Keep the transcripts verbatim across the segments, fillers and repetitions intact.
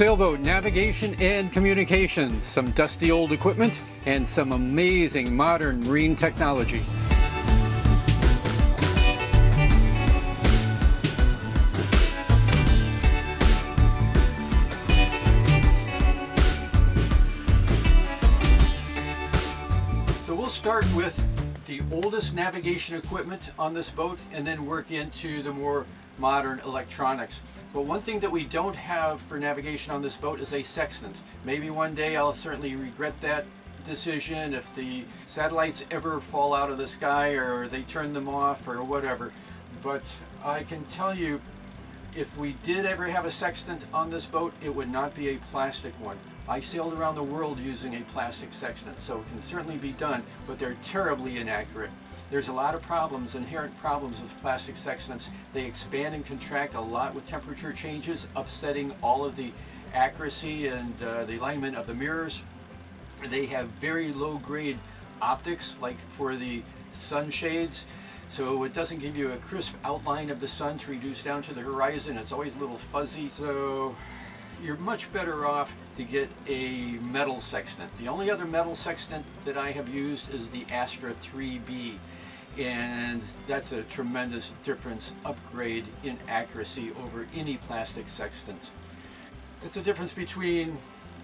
Sailboat navigation and communication, some dusty old equipment, and some amazing modern marine technology. So we'll start with the oldest navigation equipment on this boat and then work into the more modern electronics. But one thing that we don't have for navigation on this boat is a sextant. Maybe one day I'll certainly regret that decision if the satellites ever fall out of the sky or they turn them off or whatever. But I can tell you, if we did ever have a sextant on this boat, it would not be a plastic one. I sailed around the world using a plastic sextant, so it can certainly be done, but they're terribly inaccurate. There's a lot of problems, inherent problems with plastic sextants. They expand and contract a lot with temperature changes, upsetting all of the accuracy and uh, the alignment of the mirrors. They have very low grade optics, like for the sunshades, so it doesn't give you a crisp outline of the sun to reduce down to the horizon. It's always a little fuzzy, so you're much better off to get a metal sextant. The only other metal sextant that I have used is the Astra three B, and that's a tremendous difference, upgrade in accuracy over any plastic sextant. It's the difference between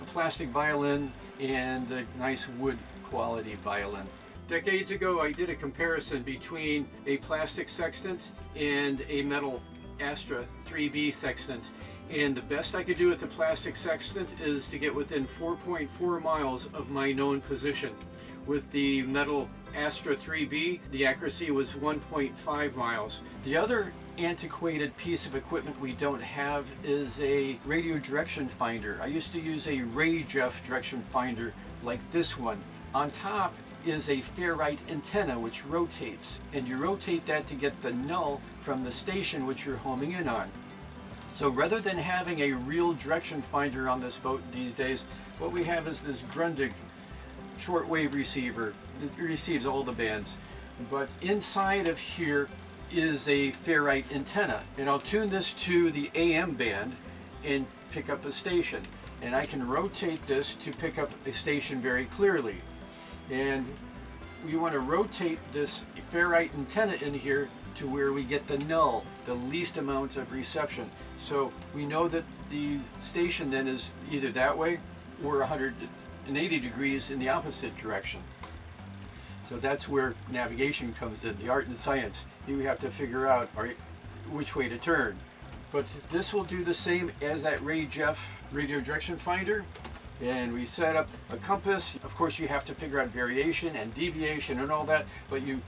a plastic violin and a nice wood quality violin. Decades ago I did a comparison between a plastic sextant and a metal Astra three B sextant, and the best I could do with the plastic sextant is to get within four point four miles of my known position. With the metal Astra three B, the accuracy was one point five miles. The other antiquated piece of equipment we don't have is a radio direction finder. I used to use a Ray Jeff direction finder like this one. On top is a ferrite antenna which rotates, and you rotate that to get the null from the station which you're homing in on. So rather than having a real direction finder on this boat these days, what we have is this Grundig shortwave receiver. It receives all the bands. But inside of here is a ferrite antenna, and I'll tune this to the A M band and pick up a station. And I can rotate this to pick up a station very clearly. And we want to rotate this ferrite antenna in here to where we get the null, the least amount of reception. So we know that the station then is either that way or one hundred eighty degrees in the opposite direction. So that's where navigation comes in, the art and science. You have to figure out which way to turn. But this will do the same as that Ray Jeff radio direction finder. And we set up a compass. Of course you have to figure out variation and deviation and all that, but you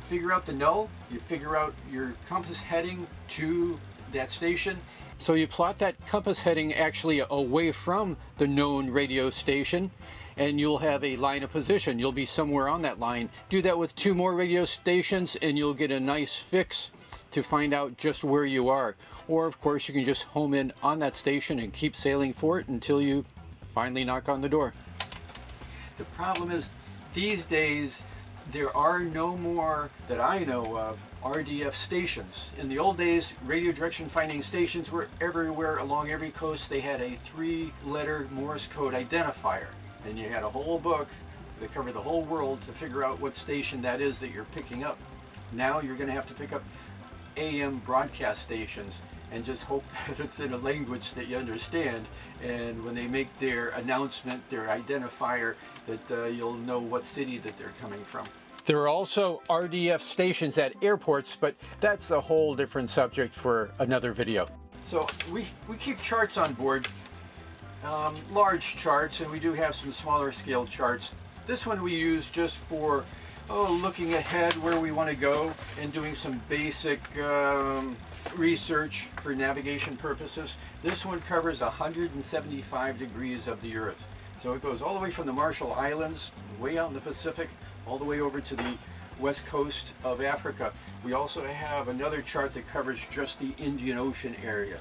figure out the null, you figure out your compass heading to that station. So you plot that compass heading actually away from the known radio station, and you'll have a line of position. You'll be somewhere on that line. Do that with two more radio stations and you'll get a nice fix to find out just where you are. Or of course you can just home in on that station and keep sailing for it until you finally knock on the door. The problem is, these days there are no more, that I know of, R D F stations. In the old days, radio direction finding stations were everywhere along every coast. They had a three-letter Morse code identifier, and you had a whole book that covered the whole world to figure out what station that is that you're picking up. Now you're going to have to pick up A M broadcast stations and just hope that it's in a language that you understand, and when they make their announcement, their identifier, that uh, you'll know what city that they're coming from. There are also R D F stations at airports, but that's a whole different subject for another video. So we, we keep charts on board, um, large charts, and we do have some smaller scale charts. This one we use just for oh, looking ahead where we want to go and doing some basic um, research for navigation purposes. This one covers one hundred seventy-five degrees of the Earth. So it goes all the way from the Marshall Islands, way out in the Pacific, all the way over to the west coast of Africa. We also have another chart that covers just the Indian Ocean area.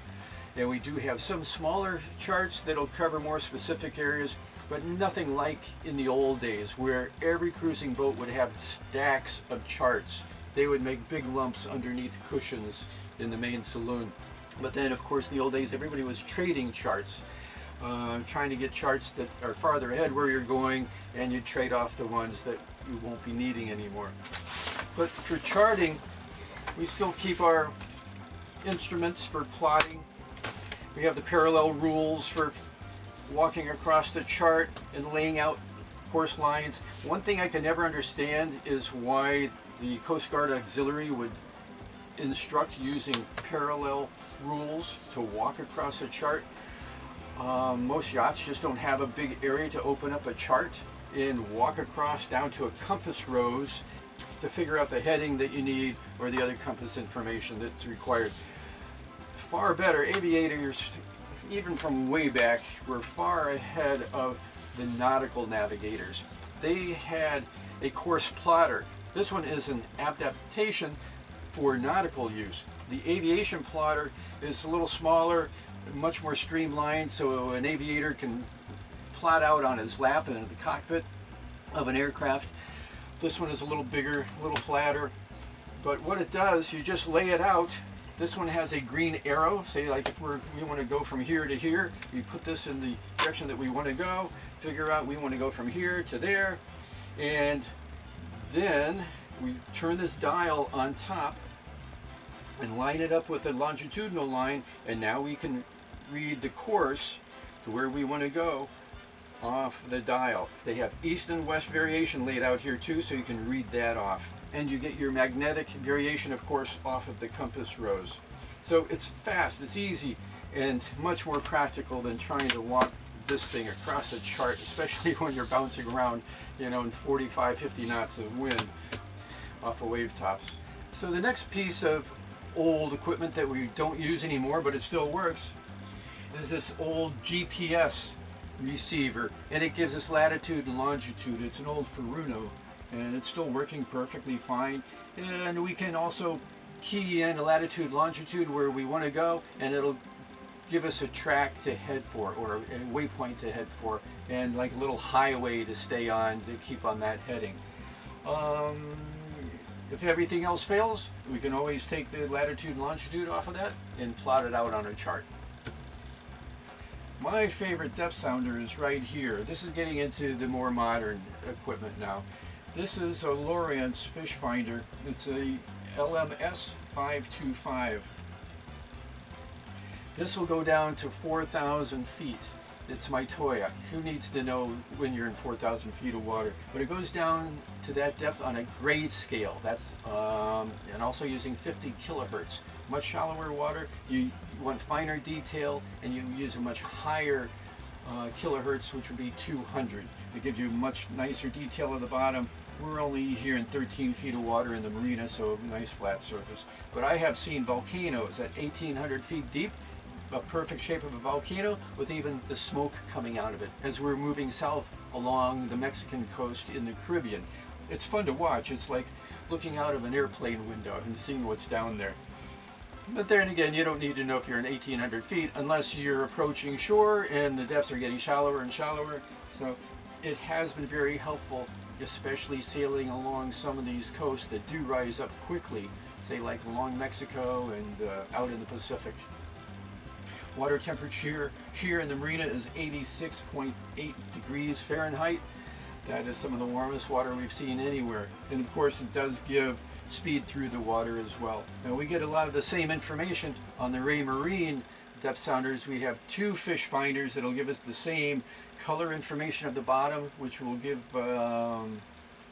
And we do have some smaller charts that'll cover more specific areas, but nothing like in the old days where every cruising boat would have stacks of charts. They would make big lumps underneath cushions in the main saloon. But then, of course, in the old days, everybody was trading charts, uh, trying to get charts that are farther ahead where you're going, and you trade off the ones that you won't be needing anymore. But for charting, we still keep our instruments for plotting. We have the parallel rules for walking across the chart and laying out course lines. One thing I can never understand is why the Coast Guard Auxiliary would instruct using parallel rules to walk across a chart. Um, most yachts just don't have a big area to open up a chart and walk across down to a compass rose to figure out the heading that you need or the other compass information that's required. Far better, aviators, even from way back, were far ahead of the nautical navigators. They had a course plotter. This one is an adaptation for nautical use. The aviation plotter is a little smaller, much more streamlined, so an aviator can plot out on his lap and in the cockpit of an aircraft. This one is a little bigger, a little flatter, but what it does, you just lay it out. This one has a green arrow, say like if we're, we want to go from here to here, we put this in the direction that we want to go, figure out we want to go from here to there, and then we turn this dial on top and line it up with a longitudinal line, and now we can read the course to where we want to go off the dial. They have east and west variation laid out here too, so you can read that off. And you get your magnetic variation, of course, off of the compass rose. So it's fast, it's easy, and much more practical than trying to walk this thing across a chart, especially when you're bouncing around, you know, in forty-five, fifty knots of wind off of wave tops. So the next piece of old equipment that we don't use anymore, but it still works, is this old G P S receiver, and it gives us latitude and longitude. It's an old FURUNO, and it's still working perfectly fine. And we can also key in latitude, longitude where we want to go, and it'll give us a track to head for, or a waypoint to head for, and like a little highway to stay on to keep on that heading. Um, if everything else fails, we can always take the latitude and longitude off of that and plot it out on a chart. My favorite depth sounder is right here. This is getting into the more modern equipment now. This is a Lowrance fish finder. It's a L M S five twenty-five. This will go down to four thousand feet. It's my Toya. Who needs to know when you're in four thousand feet of water? But it goes down to that depth on a grade scale. That's um, and also using fifty kilohertz. Much shallower water, you want finer detail, and you use a much higher uh, kilohertz, which would be two hundred. It gives you much nicer detail at the bottom. We're only here in thirteen feet of water in the marina, so a nice flat surface. But I have seen volcanoes at eighteen hundred feet deep, a perfect shape of a volcano with even the smoke coming out of it as we're moving south along the Mexican coast in the Caribbean. It's fun to watch. It's like looking out of an airplane window and seeing what's down there. But then again, you don't need to know if you're in eighteen hundred feet unless you're approaching shore and the depths are getting shallower and shallower. So it has been very helpful, especially sailing along some of these coasts that do rise up quickly, say like along Mexico and uh, out in the Pacific. Water temperature here in the marina is eighty-six point eight degrees Fahrenheit. That is some of the warmest water we've seen anywhere. And of course it does give speed through the water as well. Now we get a lot of the same information on the Raymarine depth sounders. We have two fish finders that'll give us the same color information at the bottom, which will give um,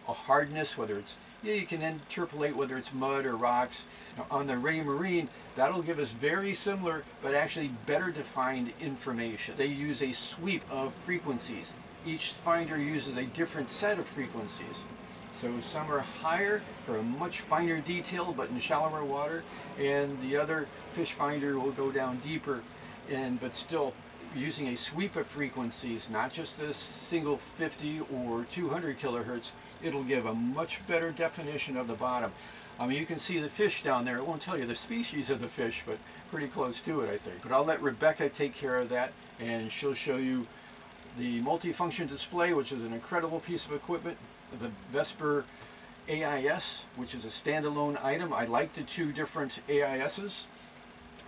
a hardness, whether it's, yeah, you can interpolate whether it's mud or rocks. Now, on the Raymarine, that'll give us very similar, but actually better defined information. They use a sweep of frequencies. Each finder uses a different set of frequencies. So some are higher for a much finer detail, but in shallower water, and the other fish finder will go down deeper, and but still using a sweep of frequencies, not just a single fifty or two hundred kilohertz. It'll give a much better definition of the bottom. I mean, you can see the fish down there. It won't tell you the species of the fish, but pretty close to it, I think. But I'll let Rebecca take care of that, and she'll show you the multifunction display, which is an incredible piece of equipment. The Vesper A I S, which is a standalone item. I like the two different A I Ss.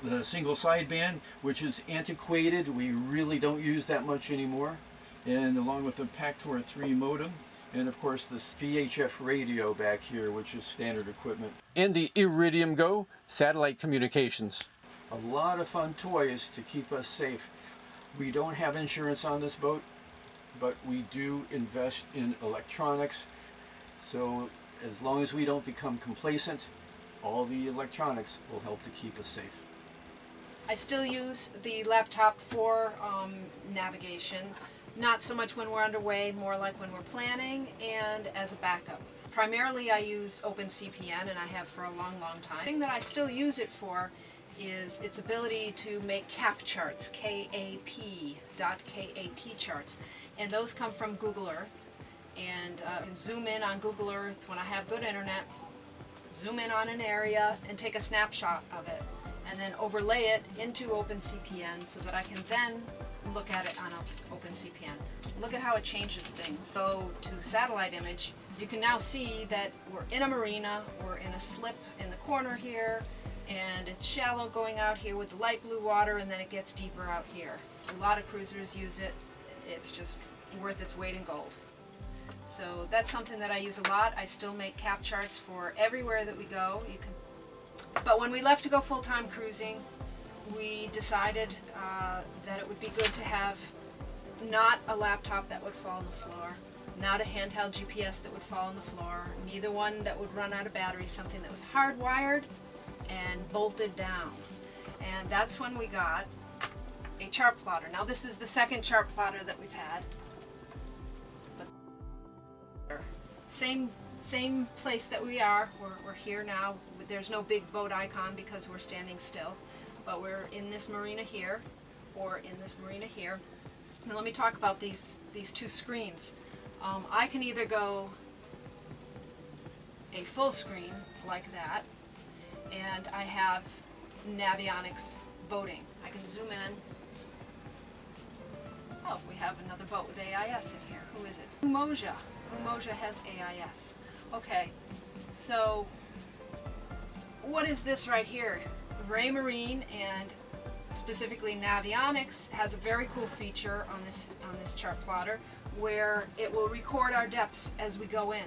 the single sideband, which is antiquated. We really don't use that much anymore. And along with the Pactor three modem. And of course this V H F radio back here, which is standard equipment. And the Iridium Go satellite communications. A lot of fun toys to keep us safe. We don't have insurance on this boat, but we do invest in electronics. So as long as we don't become complacent, all the electronics will help to keep us safe. I still use the laptop for um, navigation. Not so much when we're underway, more like when we're planning and as a backup. Primarily I use OpenCPN, and I have for a long, long time. The thing that I still use it for is its ability to make cap charts, K A P, dot K A P charts. And those come from Google Earth. And uh, I can zoom in on Google Earth when I have good internet, zoom in on an area and take a snapshot of it, and then overlay it into OpenCPN so that I can then look at it on OpenCPN. Look at how it changes things. So to satellite image, you can now see that we're in a marina, we're in a slip in the corner here, and it's shallow going out here with the light blue water, and then it gets deeper out here. A lot of cruisers use it. It's just worth its weight in gold. So that's something that I use a lot. I still make cap charts for everywhere that we go. You can. But when we left to go full-time cruising, we decided uh, that it would be good to have not a laptop that would fall on the floor, not a handheld G P S that would fall on the floor, neither one that would run out of battery, something that was hardwired and bolted down. And that's when we got a chart plotter. Now this is the second chart plotter that we've had. But same same place that we are. We're, we're here now. There's no big boat icon because we're standing still. But we're in this marina here, or in this marina here. Now let me talk about these, these two screens. Um, I can either go a full screen like that, and I have Navionics boating. I can zoom in. Oh, we have another boat with A I S in here. Who is it? Umoja. Umoja has A I S. Okay, so what is this right here? Raymarine and specifically Navionics has a very cool feature on this on this chart plotter where it will record our depths as we go in,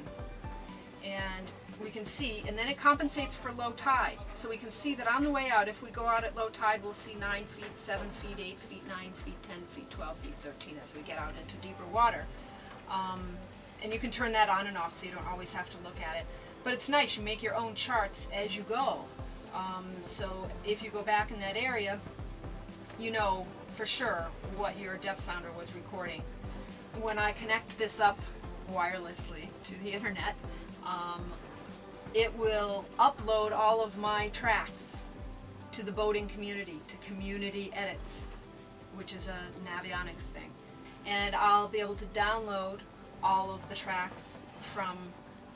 and we can see, and then it compensates for low tide, so we can see that on the way out, if we go out at low tide, we'll see nine feet, seven feet, eight feet, nine feet, ten feet, twelve feet, thirteen as we get out into deeper water. Um, and you can turn that on and off so you don't always have to look at it, but it's nice. You make your own charts as you go. Um, so if you go back in that area, you know for sure what your depth sounder was recording. When I connect this up wirelessly to the internet, um, it will upload all of my tracks to the boating community, to Community Edits, which is a Navionics thing. And I'll be able to download all of the tracks from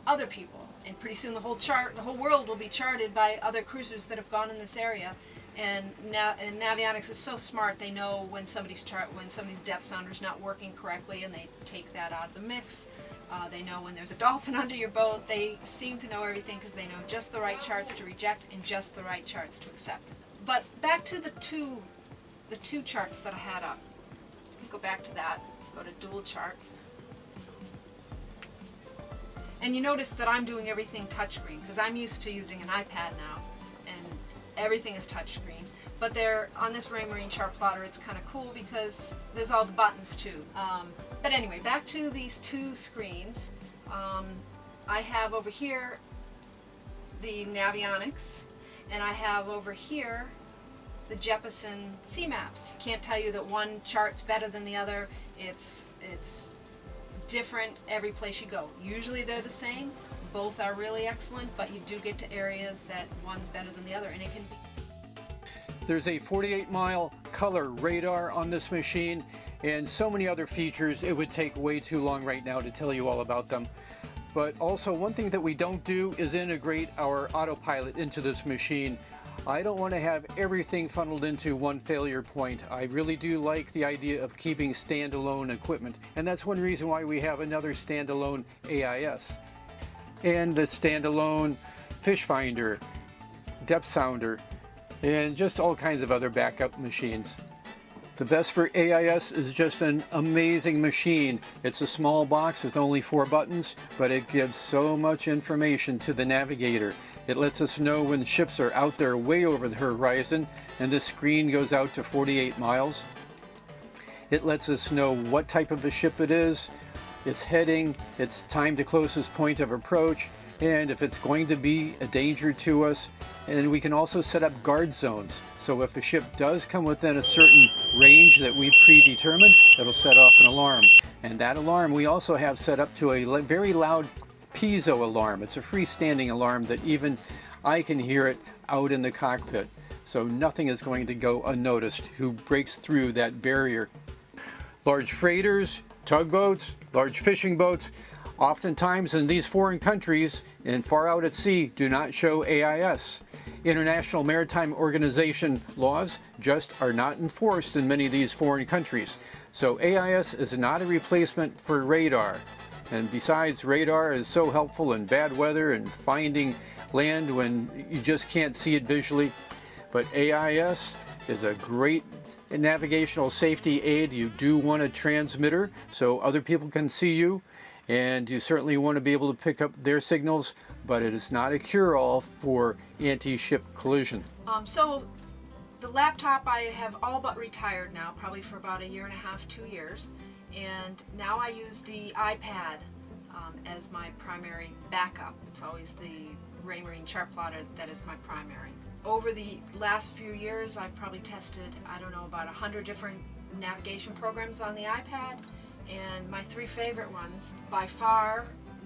other people, and pretty soon the whole chart, the whole world will be charted by other cruisers that have gone in this area. And now, and Navionics is so smart; they know when somebody's chart, when somebody's depth sounder is not working correctly, and they take that out of the mix. Uh, they know when there's a dolphin under your boat. They seem to know everything because they know just the right charts to reject and just the right charts to accept. But back to the two, the two charts that I had up. Go back to that. Go to dual chart. And you notice that I'm doing everything touchscreen because I'm used to using an iPad now, and everything is touchscreen. But there, on this Raymarine chart plotter, it's kind of cool because there's all the buttons too. Um, but anyway, back to these two screens. Um, I have over here the Navionics, and I have over here the Jeppesen C-Maps. Can't tell you that one chart's better than the other. It's it's. different every place you go. Usually they're the same. Both are really excellent, but you do get to areas that one's better than the other, and it can be. There's a forty-eight mile color radar on this machine, and so many other features. It would take way too long right now to tell you all about them. But also, one thing that we don't do is integrate our autopilot into this machine. I don't want to have everything funneled into one failure point. I really do like the idea of keeping standalone equipment, and that's one reason why we have another standalone A I S. And the standalone fish finder, depth sounder, and just all kinds of other backup machines. The Vesper A I S is just an amazing machine. It's a small box with only four buttons, but it gives so much information to the navigator. It lets us know when ships are out there way over the horizon, and the screen goes out to forty-eight miles. It lets us know what type of a ship it is, its heading, its time to closest point of approach, and if it's going to be a danger to us. And we can also set up guard zones. So if a ship does come within a certain range that we predetermined, it'll set off an alarm. And that alarm we also have set up to a very loud piezo alarm. It's a freestanding alarm that even I can hear it out in the cockpit. So nothing is going to go unnoticed who breaks through that barrier. Large freighters, tugboats, large fishing boats, oftentimes in these foreign countries and far out at sea, do not show A I S. International Maritime Organization laws just are not enforced in many of these foreign countries. So A I S is not a replacement for radar. And besides, radar is so helpful in bad weather and finding land when you just can't see it visually. But A I S is a great navigational safety aid. You do want a transmitter so other people can see you. And you certainly want to be able to pick up their signals, but it is not a cure-all for anti-ship collision. Um, so the laptop I have all but retired now, probably for about a year and a half, two years. And now I use the iPad um, as my primary backup. It's always the Raymarine chart plotter that is my primary. Over the last few years, I've probably tested, I don't know, about a hundred different navigation programs on the iPad. And my three favorite ones, by far,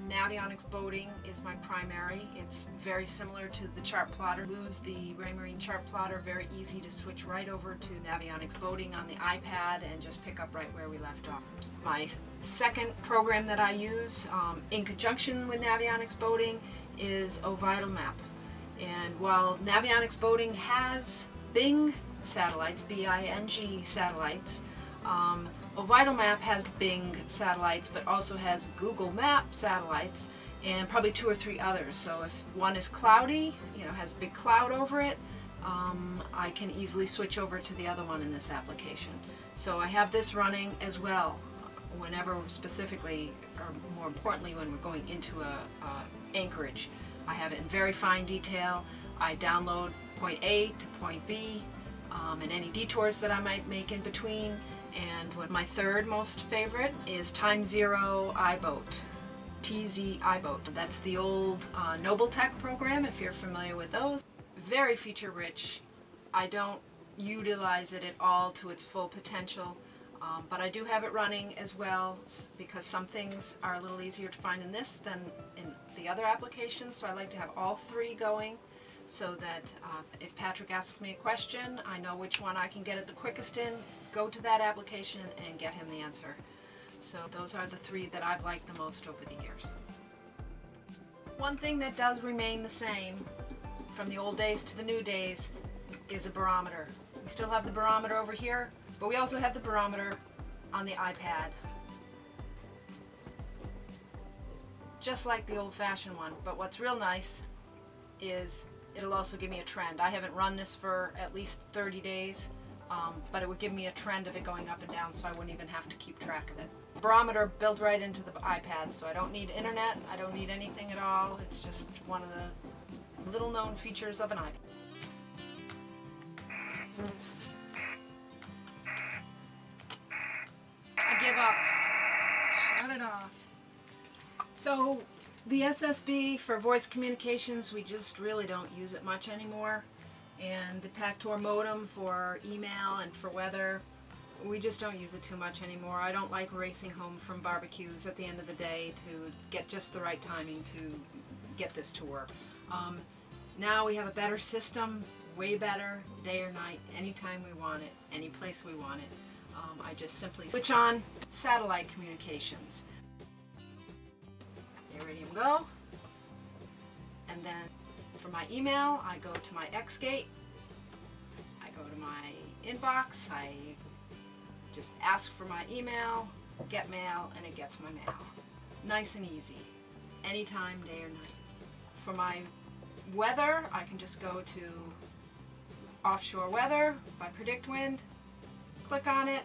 Navionics Boating is my primary. It's very similar to the chart plotter. Lose the Raymarine chart plotter, very easy to switch right over to Navionics Boating on the iPad and just pick up right where we left off. My second program that I use um, in conjunction with Navionics Boating is Ovital Map. And while Navionics Boating has Bing satellites, B I N G satellites, um, Ovital Map has Bing satellites, but also has Google Map satellites and probably two or three others. So if one is cloudy, you know, has a big cloud over it, um, I can easily switch over to the other one in this application. So I have this running as well whenever specifically, or more importantly, when we're going into a, a anchorage. I have it in very fine detail. I download point A to point B um, and any detours that I might make in between. And what my third most favorite is Time Zero iBoat, T Z iBoat. That's the old uh, NobleTech program, if you're familiar with those. Very feature rich. I don't utilize it at all to its full potential, um, but I do have it running as well because some things are a little easier to find in this than in the other applications. So I like to have all three going, so that uh, if Patrick asks me a question, I know which one I can get it the quickest in, go to that application and get him the answer. So those are the three that I've liked the most over the years. One thing that does remain the same from the old days to the new days is a barometer. We still have the barometer over here, but we also have the barometer on the iPad. Just like the old-fashioned one, but what's real nice is it'll also give me a trend. I haven't run this for at least thirty days, um, but it would give me a trend of it going up and down, so I wouldn't even have to keep track of it. Barometer built right into the iPad, so I don't need internet, I don't need anything at all. It's just one of the little known features of an iPad. I give up. Shut it off. So, the S S B for voice communications, we just really don't use it much anymore. And the Pactor modem for email and for weather, we just don't use it too much anymore. I don't like racing home from barbecues at the end of the day to get just the right timing to get this to work. Um, now we have a better system, way better, day or night, anytime we want it, any place we want it. Um, I just simply switch on satellite communications. Iridium Go, and then for my email I go to my X gate, I go to my inbox, I just ask for my email, get mail, and it gets my mail. Nice and easy, anytime, day or night. For my weather I can just go to Offshore Weather by Predict Wind. Click on it.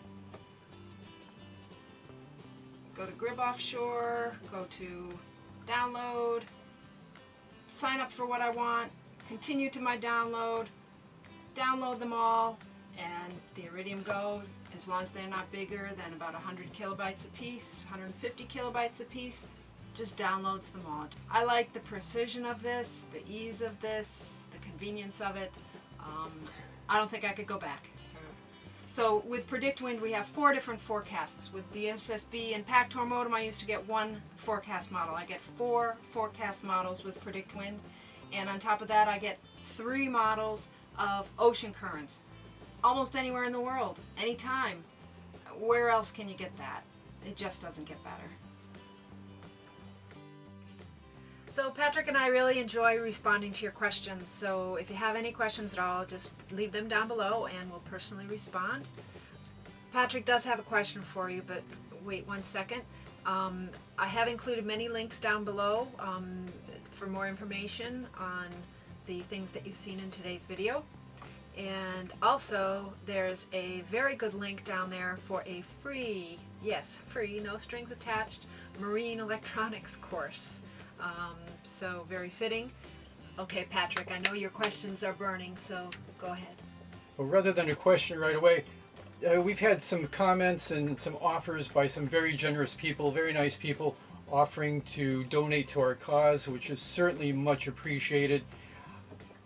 Go to Grib Offshore, go to download, sign up for what I want, continue to my download, download them all, and the Iridium Go, as long as they're not bigger than about one hundred kilobytes a piece, one hundred fifty kilobytes a piece, just downloads them all. I like the precision of this, the ease of this, the convenience of it. Um, I don't think I could go back. So with Predict Wind, we have four different forecasts. With the S S B and Pactor modem, I used to get one forecast model. I get four forecast models with Predict Wind, and on top of that, I get three models of ocean currents. Almost anywhere in the world, anytime. Where else can you get that? It just doesn't get better. So Patrick and I really enjoy responding to your questions, so if you have any questions at all, just leave them down below and we'll personally respond. Patrick does have a question for you, but wait one second. Um, I have included many links down below um, for more information on the things that you've seen in today's video. And also, there's a very good link down there for a free, yes, free, no strings attached, marine electronics course. Um, so very fitting. Okay, Patrick, I know your questions are burning, so go ahead. Well, rather than a question right away, uh, we've had some comments and some offers by some very generous people, very nice people, offering to donate to our cause, which is certainly much appreciated.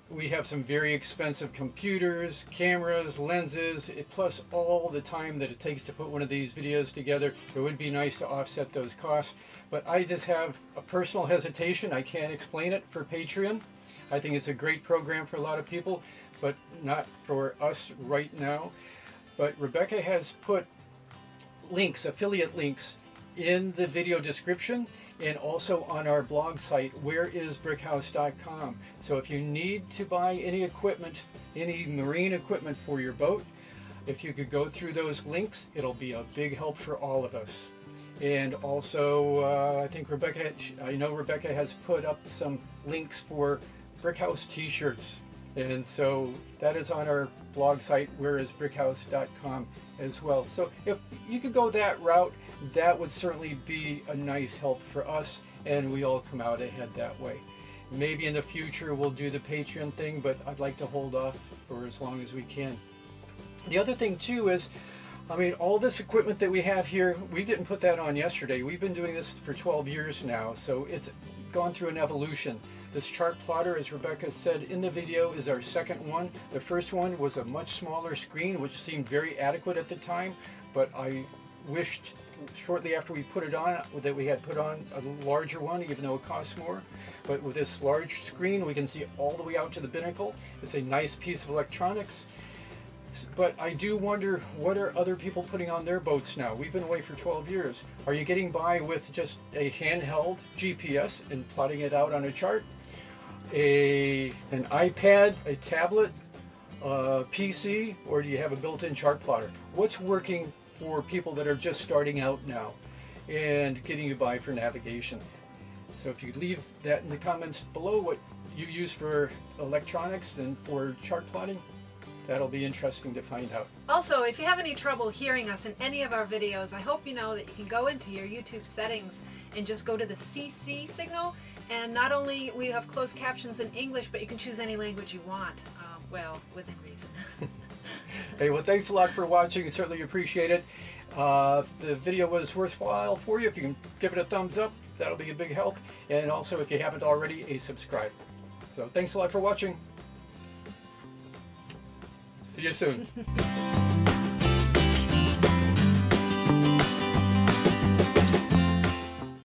We have some very expensive computers, cameras, lenses, plus all the time that it takes to put one of these videos together. It would be nice to offset those costs, but I just have a personal hesitation. I can't explain it for Patreon. I think it's a great program for a lot of people, but not for us right now. But Rebecca has put links, affiliate links, in the video description and also on our blog site, where is brickhouse dot com. So if you need to buy any equipment, any marine equipment for your boat, if you could go through those links, it'll be a big help for all of us. And also, uh, I think Rebecca, I know Rebecca has put up some links for Brickhouse t-shirts. And so that is on our blog site, where is brickhouse dot com as well. So if you could go that route, that would certainly be a nice help for us, and we all come out ahead that way. Maybe in the future we'll do the Patreon thing, but I'd like to hold off for as long as we can. The other thing too is, I mean, all this equipment that we have here, we didn't put that on yesterday. We've been doing this for twelve years now, so it's gone through an evolution. This chart plotter, as Rebecca said in the video, is our second one. The first one was a much smaller screen, which seemed very adequate at the time, but I wished shortly after we put it on that we had put on a larger one, even though it costs more. But with this large screen, we can see all the way out to the binnacle. It's a nice piece of electronics. But I do wonder, what are other people putting on their boats now? We've been away for twelve years. Are you getting by with just a handheld G P S and plotting it out on a chart? A, an iPad, a tablet, a P C, or do you have a built-in chart plotter? What's working for people that are just starting out now and getting you by for navigation? So if you leave that in the comments below, what you use for electronics and for chart plotting, that'll be interesting to find out. Also, if you have any trouble hearing us in any of our videos, I hope you know that you can go into your YouTube settings and just go to the C C signal, and not only we have closed captions in English, but you can choose any language you want, uh, well, within reason. Hey, well, thanks a lot for watching. Certainly appreciate it. Uh, if the video was worthwhile for you, if you can give it a thumbs up, that'll be a big help. And also, if you haven't already, a subscribe. So thanks a lot for watching. See you soon.